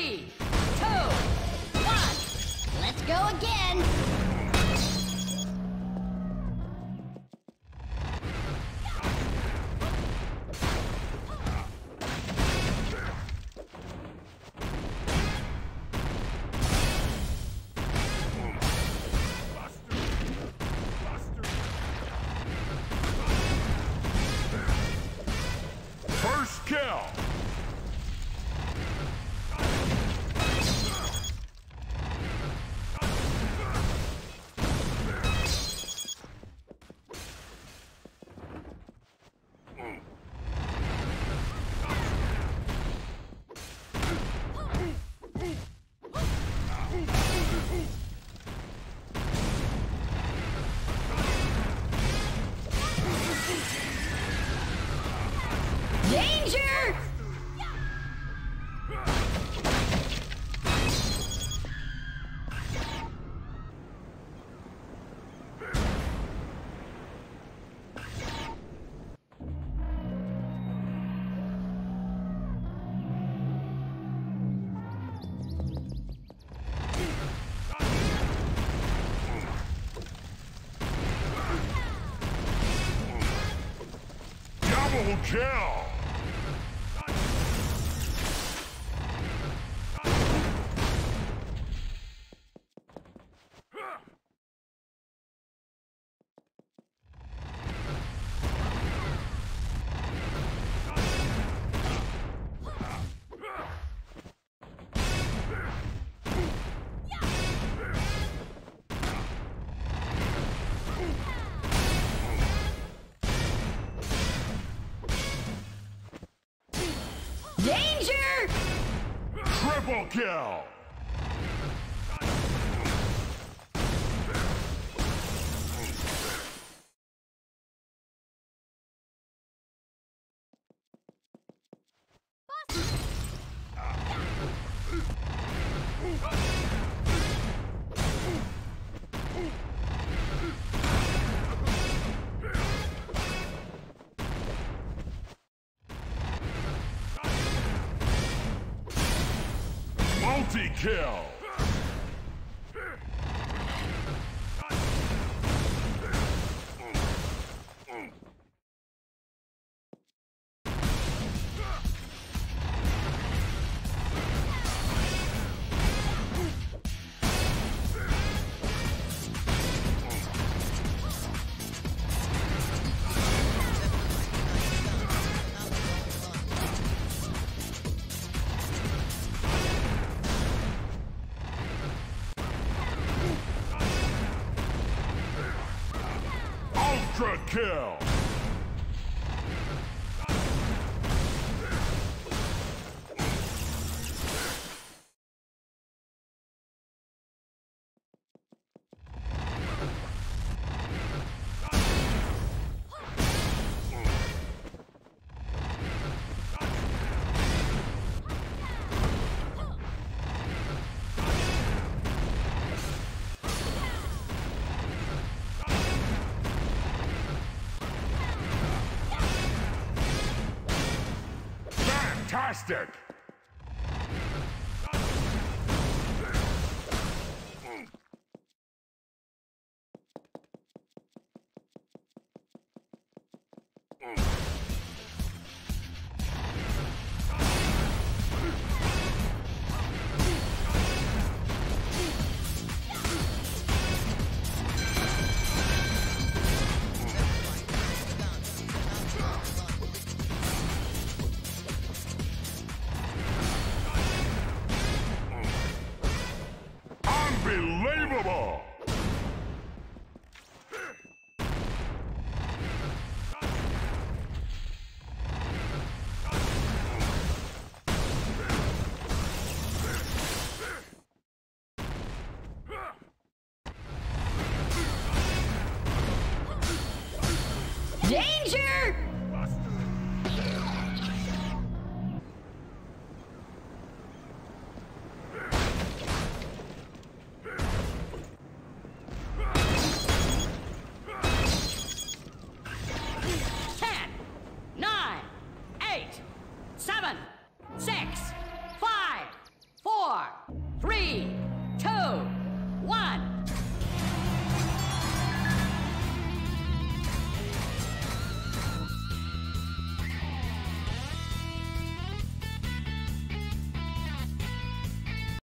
3, 2, 1. Let's go again. Kill! Danger! Triple kill! Kill! Kill! Fantastic! Unbelievable! Danger! 4, 3, 2, 1.